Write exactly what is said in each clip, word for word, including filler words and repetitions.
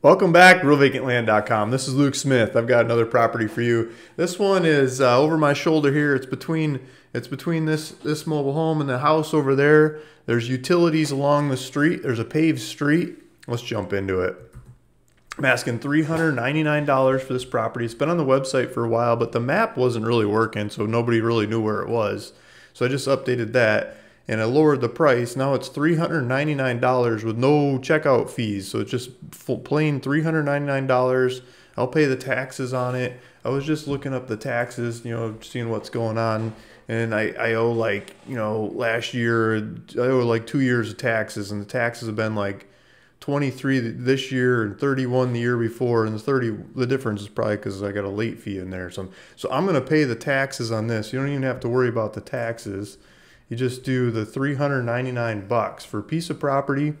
Welcome back, real vacant land dot com. This is Luke Smith. I've got another property for you. This one is uh, over my shoulder here. It's between it's between this this mobile home and the house over there. There's utilities along the street. There's a paved street. Let's jump into it. I'm asking three hundred ninety-nine dollars for this property. It's been on the website for a while, but the map wasn't really working, so nobody really knew where it was. So I just updated that. And I lowered the price. Now it's three hundred ninety-nine dollars with no checkout fees. So it's just full, plain three hundred ninety-nine dollars. I'll pay the taxes on it. I was just looking up the taxes, you know, seeing what's going on. And I, I owe like, you know, last year, I owe like two years of taxes. And the taxes have been like twenty-three this year and thirty-one the year before. And the thirty, the difference is probably because I got a late fee in there or something. So I'm going to pay the taxes on this. You don't even have to worry about the taxes. You just do the three hundred ninety-nine bucks for a piece of property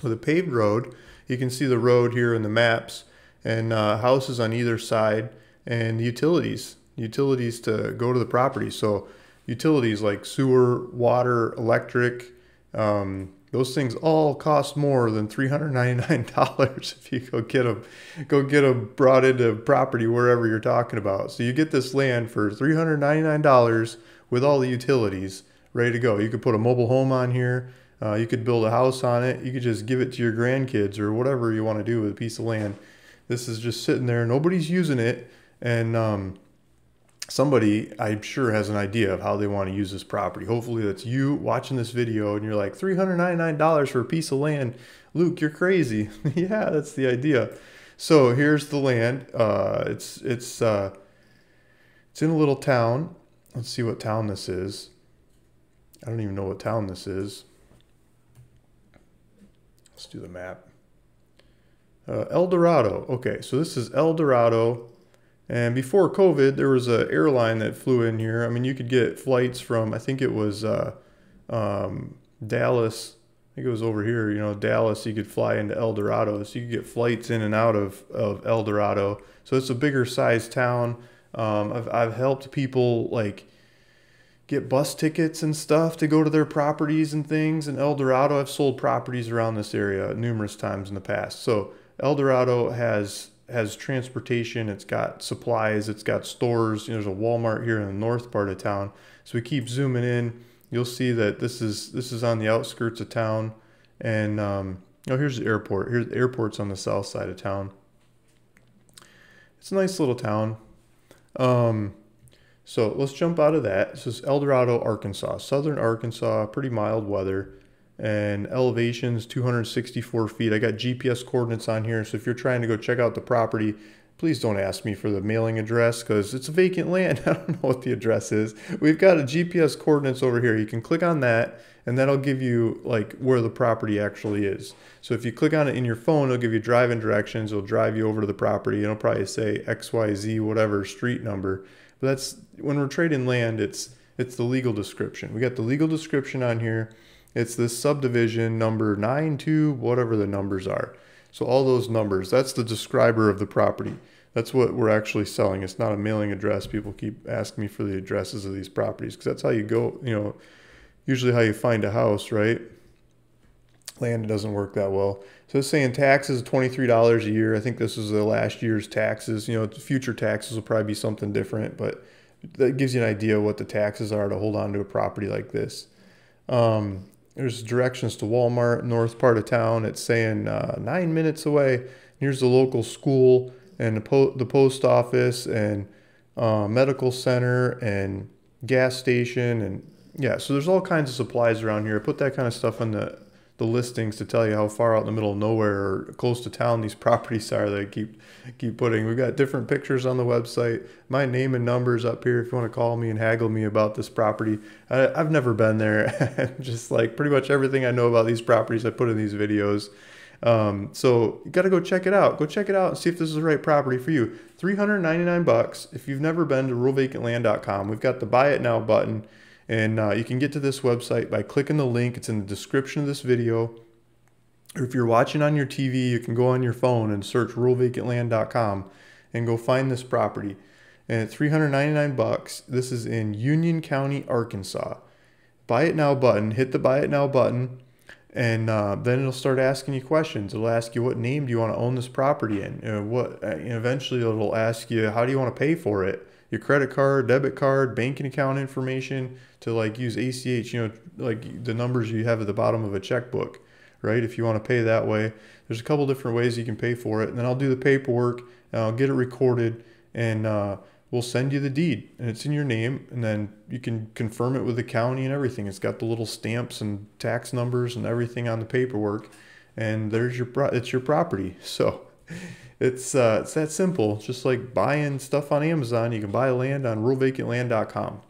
with a paved road. You can see the road here in the maps and uh, houses on either side and utilities, utilities to go to the property. So utilities like sewer, water, electric, um, those things all cost more than three hundred ninety-nine dollars if you go get them, go get them brought into property wherever you're talking about. So you get this land for three hundred ninety-nine dollars with all the utilities ready to go. You could put a mobile home on here. Uh, you could build a house on it. You could just give it to your grandkids or whatever you want to do with a piece of land. This is just sitting there. Nobody's using it. And um, somebody, I'm sure, has an idea of how they want to use this property. Hopefully that's you watching this video and you're like, three hundred ninety-nine dollars for a piece of land. Luke, you're crazy. Yeah, that's the idea. So here's the land. Uh, it's, it's, uh, it's in a little town. Let's see what town this is. I don't even know what town this is. Let's do the map. Uh, El Dorado. Okay, so this is El Dorado. And before COVID, there was an airline that flew in here. I mean, you could get flights from, I think it was uh, um, Dallas. I think it was over here, you know, Dallas. You could fly into El Dorado. So you could get flights in and out of, of El Dorado. So it's a bigger sized town. Um, I've, I've helped people like get bus tickets and stuff to go to their properties and things. In El Dorado, I've sold properties around this area numerous times in the past. So El Dorado has, has transportation. It's got supplies. It's got stores. You know, there's a Walmart here in the north part of town. So we keep zooming in. You'll see that this is, this is on the outskirts of town. And, um, oh, here's the airport. Here's the airport's on the south side of town. It's a nice little town. Um, so let's jump out of that. This is El Dorado, Arkansas, southern Arkansas, pretty mild weather, and elevation's two hundred sixty-four feet. I got G P S coordinates on here. So if you're trying to go check out the property, please don't ask me for the mailing address because it's a vacant land. I don't know what the address is. We've got a G P S coordinates over here. You can click on that and that'll give you like where the property actually is. So if you click on it in your phone, it'll give you driving directions. It'll drive you over to the property. It'll probably say X Y Z, whatever street number. But that's when we're trading land, it's, it's the legal description. We got the legal description on here. It's this subdivision number nine two, whatever the numbers are. So all those numbers, that's the describer of the property. That's what we're actually selling. It's not a mailing address. People keep asking me for the addresses of these properties because that's how you go, you know, usually how you find a house, right? Land doesn't work that well. So it's saying taxes, twenty-three dollars a year. I think this is the last year's taxes. You know, future taxes will probably be something different, but that gives you an idea what the taxes are to hold on to a property like this. Um, There's directions to Walmart, north part of town. It's saying uh, nine minutes away. Here's the local school and the, po the post office and uh, medical center and gas station. And yeah, so there's all kinds of supplies around here. I put that kind of stuff on the, the listings to tell you how far out in the middle of nowhere or close to town these properties are that I keep, keep putting. We've got different pictures on the website. My name and numbers up here if you want to call me and haggle me about this property. I, I've never been there. Just like pretty much everything I know about these properties I put in these videos. Um, so you got to go check it out. Go check it out and see if this is the right property for you. three hundred ninety-nine bucks. If you've never been to rural vacant land dot com, we've got the buy it now button. And uh, you can get to this website by clicking the link. It's in the description of this video. Or if you're watching on your T V, you can go on your phone and search rural vacant land dot com and go find this property. And at three hundred ninety-nine bucks, this is in Union County, Arkansas. Buy it now button. Hit the buy it now button. And uh, then it'll start asking you questions. It'll ask you, what name do you want to own this property in? Uh, what, and eventually it'll ask you, how do you want to pay for it? Your credit card, debit card, banking account information, to like use A C H, you know, like the numbers you have at the bottom of a checkbook, right? If you want to pay that way, there's a couple different ways you can pay for it. And then I'll do the paperwork and I'll get it recorded, and uh, we'll send you the deed, and it's in your name, and then you can confirm it with the county and everything. It's got the little stamps and tax numbers and everything on the paperwork, and there's your pro it's your property. So it's, uh, it's that simple. It's just like buying stuff on Amazon. You can buy land on rural vacant land dot com.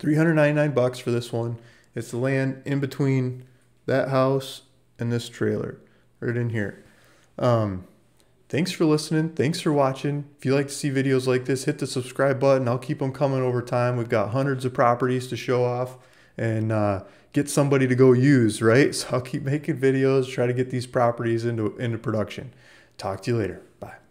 three hundred ninety-nine bucks for this one. It's the land in between that house and this trailer right in here. Um, thanks for listening. Thanks for watching. If you like to see videos like this, hit the subscribe button. I'll keep them coming over time. We've got hundreds of properties to show off and uh, get somebody to go use, right? So I'll keep making videos, try to get these properties into, into production. Talk to you later. Bye.